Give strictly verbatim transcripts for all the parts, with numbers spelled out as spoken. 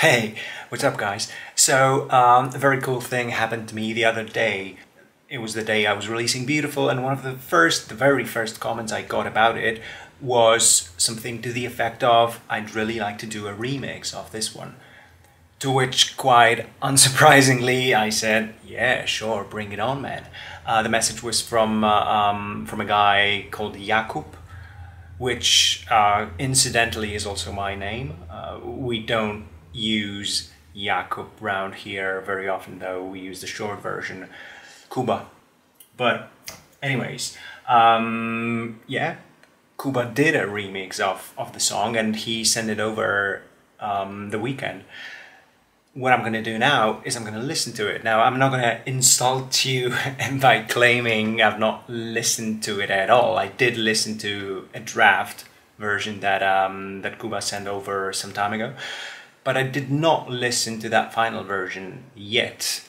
Hey, what's up guys? So um, a very cool thing happened to me the other day. It was the day I was releasing Beautiful, and one of the first, the very first comments I got about it was something to the effect of, I'd really like to do a remix of this one. To which, quite unsurprisingly, I said, yeah, sure, bring it on, man. Uh, the message was from, uh, um, from a guy called Jakub, which uh, incidentally is also my name. Uh, we don't use Jakub round here very often, though. We use the short version, Kuba. But anyways, um, yeah, Kuba did a remix of, of the song, and he sent it over um, the weekend. What I'm going to do now is I'm going to listen to it. Now, I'm not going to insult you by claiming I've not listened to it at all. I did listen to a draft version that, um, that Kuba sent over some time ago, but I did not listen to that final version yet.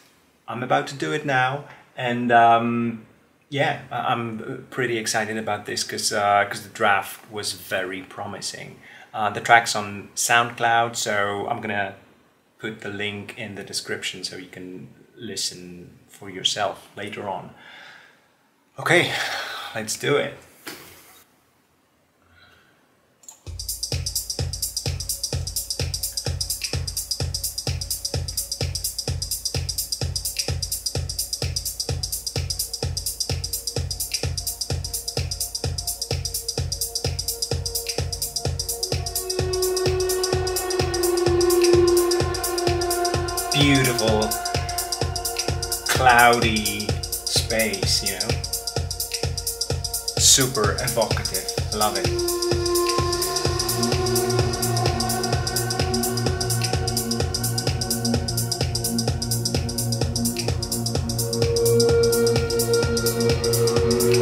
I'm about to do it now. And um, yeah, I'm pretty excited about this because uh, because the draft was very promising. Uh, the track's on SoundCloud, so I'm gonna put the link in the description so you can listen for yourself later on. Okay, let's do it. Beautiful, cloudy space, you know, super evocative, love it.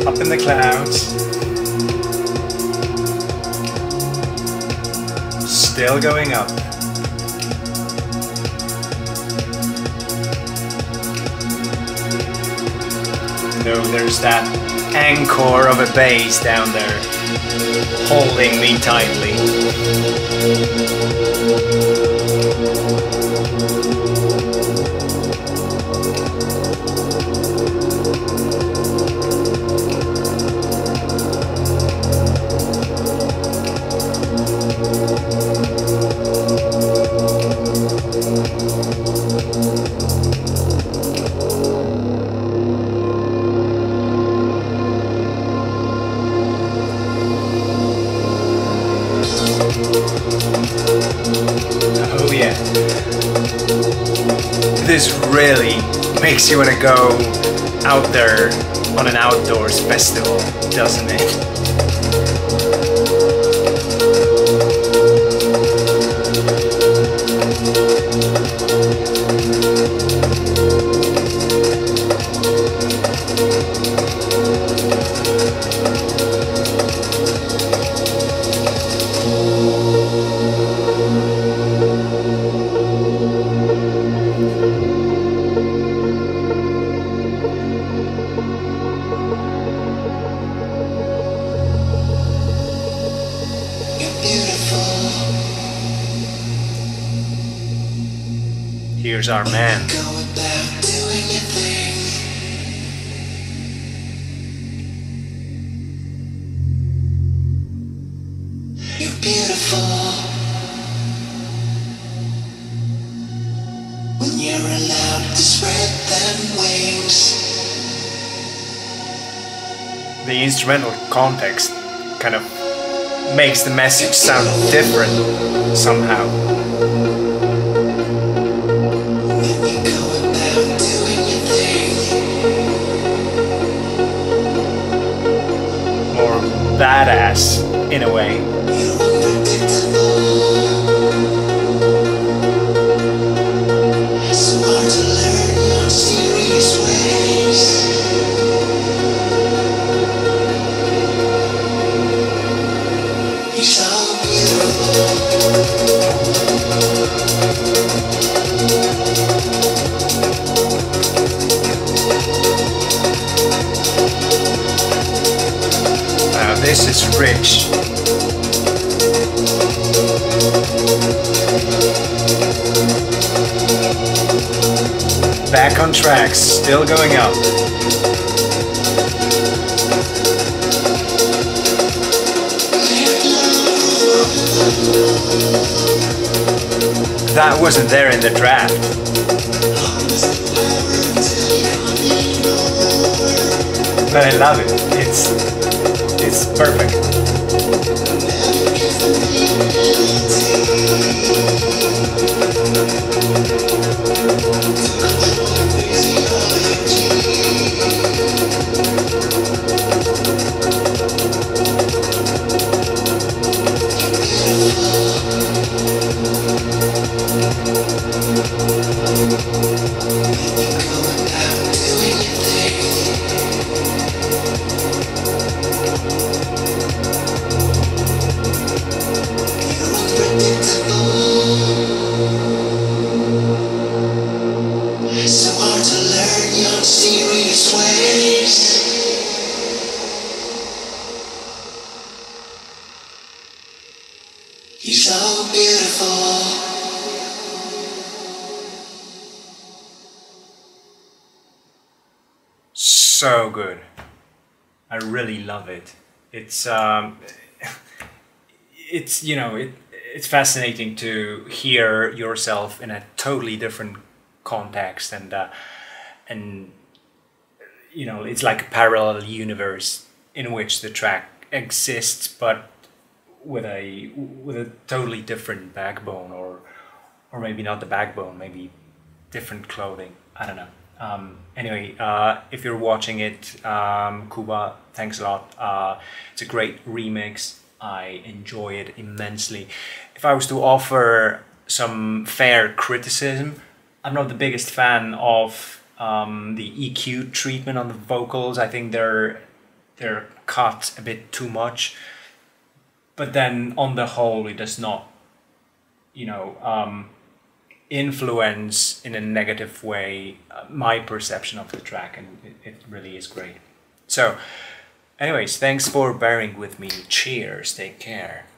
Up in the clouds, still going up. So there's that anchor of a bass down there, holding me tightly. Oh yeah, this really makes you want to go out there on an outdoors festival, doesn't it? Here's our man. Go about doing your thing. You're beautiful. When you're allowed to spread them wings. The instrumental context kind of makes the message sound different somehow. Badass, in a way. This is rich. Back on tracks, still going up. That wasn't there in the draft. But I love it. It's it's perfect. So good. I really love it. It's um, it's you know it it's fascinating to hear yourself in a totally different context, and uh, and you know it's like a parallel universe in which the track exists, but with a with a totally different backbone, or or maybe not the backbone, maybe different clothing. I don't know. Um, anyway, uh, if you're watching it, um, Kuba, thanks a lot. Uh, it's a great remix. I enjoy it immensely. If I was to offer some fair criticism, I'm not the biggest fan of um, the E Q treatment on the vocals. I think they're they're cut a bit too much. But then, on the whole, it does not, you know. Um, influence in a negative way uh, my perception of the track, and it, it really is great. So anyways, thanks for bearing with me. Cheers, take care.